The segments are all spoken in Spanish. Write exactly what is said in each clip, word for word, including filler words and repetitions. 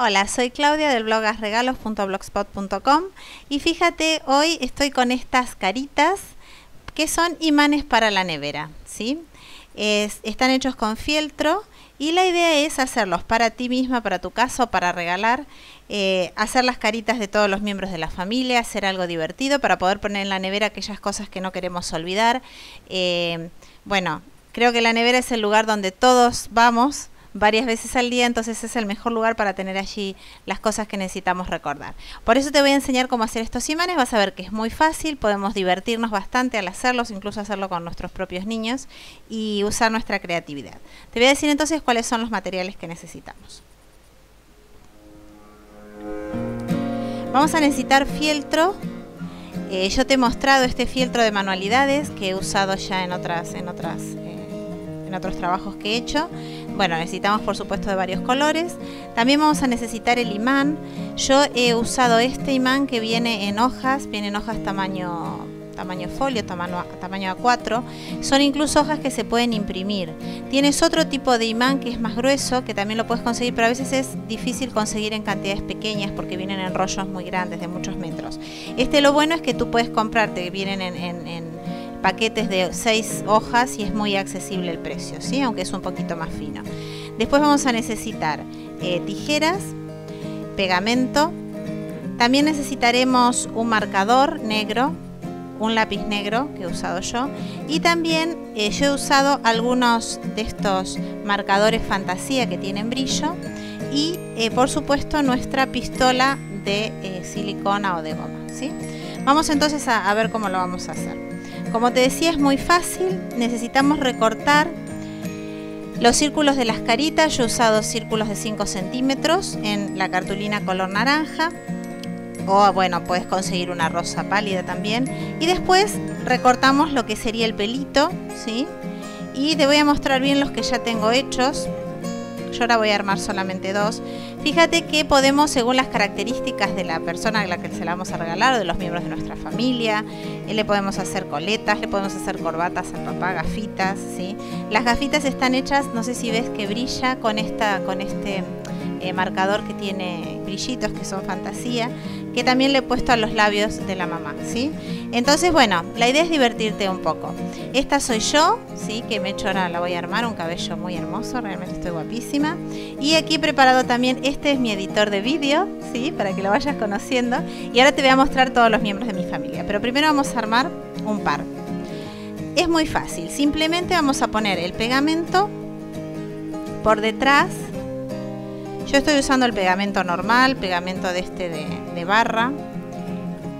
Hola, soy Claudia del blogasregalos punto blogspot punto com y fíjate, hoy estoy con estas caritas que son imanes para la nevera, ¿sí? Es, están hechos con fieltro y la idea es hacerlos para ti misma, para tu casa o para regalar, eh, hacer las caritas de todos los miembros de la familia, hacer algo divertido para poder poner en la nevera aquellas cosas que no queremos olvidar. Eh, bueno, creo que la nevera es el lugar donde todos vamos varias veces al día, entonces es el mejor lugar para tener allí las cosas que necesitamos recordar. Por eso te voy a enseñar cómo hacer estos imanes, vas a ver que es muy fácil, podemos divertirnos bastante al hacerlos, incluso hacerlo con nuestros propios niños y usar nuestra creatividad. Te voy a decir entonces cuáles son los materiales que necesitamos. Vamos a necesitar fieltro. Eh, yo te he mostrado este fieltro de manualidades que he usado ya en otras, en otras eh, en otros trabajos que he hecho. Bueno, necesitamos por supuesto de varios colores. También vamos a necesitar el imán. Yo he usado este imán que viene en hojas, viene en hojas tamaño, tamaño folio, tamaño, tamaño A cuatro. Son incluso hojas que se pueden imprimir. Tienes otro tipo de imán que es más grueso, que también lo puedes conseguir, pero a veces es difícil conseguir en cantidades pequeñas porque vienen en rollos muy grandes, de muchos metros. Este, lo bueno es que tú puedes comprarte, que vienen en, en, en paquetes de seis hojas y es muy accesible el precio, ¿sí? Aunque es un poquito más fino. Después vamos a necesitar eh, tijeras, pegamento, también necesitaremos un marcador negro, un lápiz negro que he usado yo, y también eh, yo he usado algunos de estos marcadores fantasía que tienen brillo y eh, por supuesto nuestra pistola de eh, silicona o de goma, ¿sí? Vamos entonces a, a ver cómo lo vamos a hacer. Como te decía, es muy fácil, necesitamos recortar los círculos de las caritas. Yo he usado círculos de cinco centímetros en la cartulina color naranja, o bueno, puedes conseguir una rosa pálida también. Y después recortamos lo que sería el pelito, ¿sí? Y te voy a mostrar bien los que ya tengo hechos. Yo ahora voy a armar solamente dos. Fíjate que podemos, según las características de la persona a la que se la vamos a regalar o de los miembros de nuestra familia, le podemos hacer coletas, le podemos hacer corbatas al papá, gafitas, ¿sí? Las gafitas están hechas, no sé si ves que brilla con, esta, con este eh, marcador que tiene brillitos que son fantasía, que también le he puesto a los labios de la mamá, ¿sí? Entonces, bueno, la idea es divertirte un poco. Esta soy yo, ¿sí? Que me he hecho, ahora la voy a armar, un cabello muy hermoso, realmente estoy guapísima. Y aquí he preparado también, este es mi editor de vídeo, ¿sí? Para que lo vayas conociendo. Y ahora te voy a mostrar todos los miembros de mi familia, pero primero vamos a armar un par. Es muy fácil, simplemente vamos a poner el pegamento por detrás. Yo estoy usando el pegamento normal, pegamento de este de, de barra,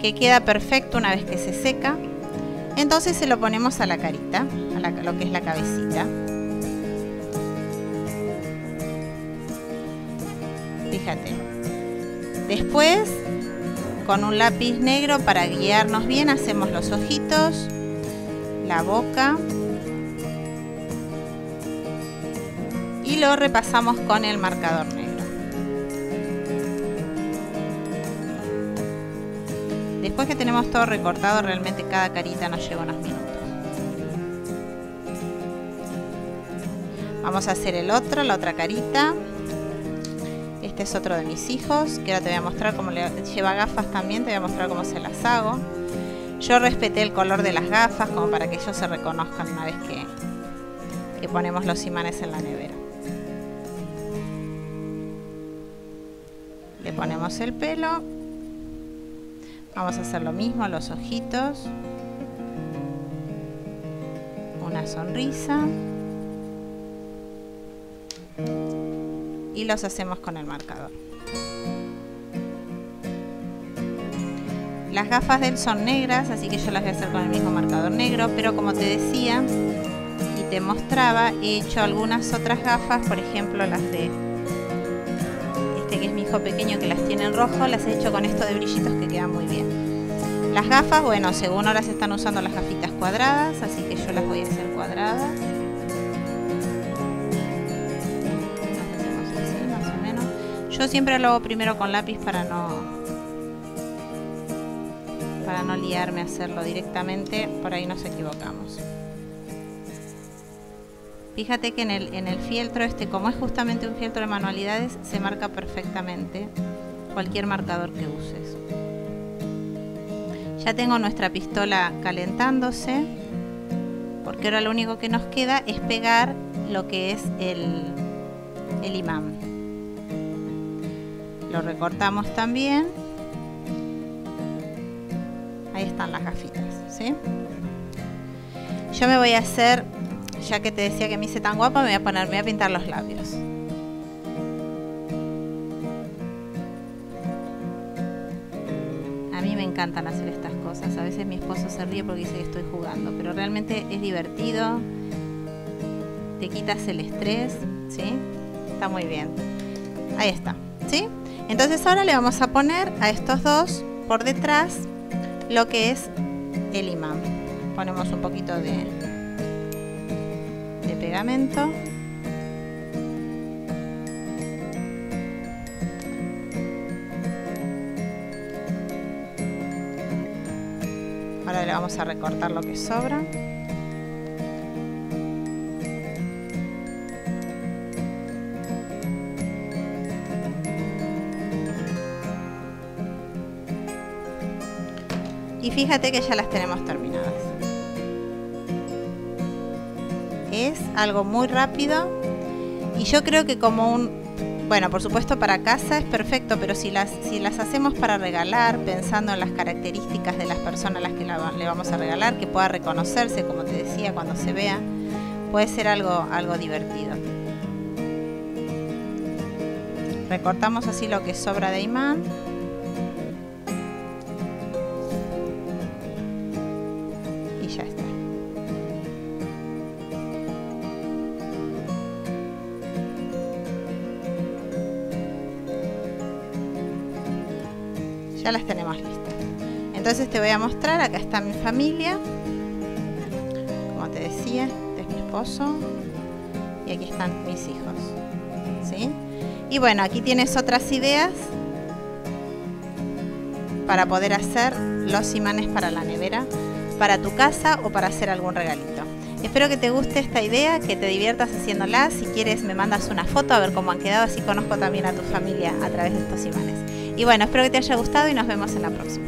que queda perfecto una vez que se seca. Entonces se lo ponemos a la carita, a la, lo que es la cabecita. Fíjate. Después, con un lápiz negro para guiarnos bien, hacemos los ojitos, la boca, y lo repasamos con el marcador negro. Después que tenemos todo recortado, realmente cada carita nos lleva unos minutos. Vamos a hacer el otro, la otra carita. Este es otro de mis hijos, que ahora te voy a mostrar cómo le lleva gafas también, te voy a mostrar cómo se las hago. Yo respeté el color de las gafas como para que ellos se reconozcan una vez que, que ponemos los imanes en la nevera. Le ponemos el pelo. Vamos a hacer lo mismo, los ojitos, una sonrisa y los hacemos con el marcador. Las gafas de él son negras, así que yo las voy a hacer con el mismo marcador negro, pero como te decía y te mostraba, he hecho algunas otras gafas, por ejemplo las de que es mi hijo pequeño que las tiene en rojo, las he hecho con esto de brillitos que quedan muy bien. Las gafas, bueno, según ahora se están usando las gafitas cuadradas, así que yo las voy a hacer cuadradas. Las hacemos así, más o menos. Yo siempre lo hago primero con lápiz para no para no liarme a hacerlo directamente, por ahí nos equivocamos. Fíjate que en el, en el fieltro este, como es justamente un fieltro de manualidades, se marca perfectamente cualquier marcador que uses. Ya tengo nuestra pistola calentándose, porque ahora lo único que nos queda es pegar lo que es el, el imán. Lo recortamos también. Ahí están las gafitas, ¿sí? Yo me voy a hacer, ya que te decía que me hice tan guapa, me voy a poner, me voy a pintar los labios. A mí me encantan hacer estas cosas. A veces mi esposo se ríe porque dice que estoy jugando, pero realmente es divertido. Te quitas el estrés, ¿sí? Está muy bien. Ahí está, ¿sí? Entonces ahora le vamos a poner a estos dos por detrás lo que es el imán. Ponemos un poquito de, de pegamento. Ahora le vamos a recortar lo que sobra. Y fíjate que ya las tenemos terminadas. Es algo muy rápido y yo creo que como un, bueno, por supuesto para casa es perfecto, pero si las, si las hacemos para regalar, pensando en las características de las personas a las que la, le vamos a regalar, que pueda reconocerse, como te decía, cuando se vea, puede ser algo, algo divertido. Recortamos así lo que sobra de imán. Ya las tenemos listas. Entonces te voy a mostrar, acá está mi familia, como te decía, este es mi esposo y aquí están mis hijos, ¿sí? Y bueno, aquí tienes otras ideas para poder hacer los imanes para la nevera, para tu casa o para hacer algún regalito. Espero que te guste esta idea, que te diviertas haciéndola. Si quieres me mandas una foto a ver cómo han quedado, así conozco también a tu familia a través de estos imanes. Y bueno, espero que te haya gustado y nos vemos en la próxima.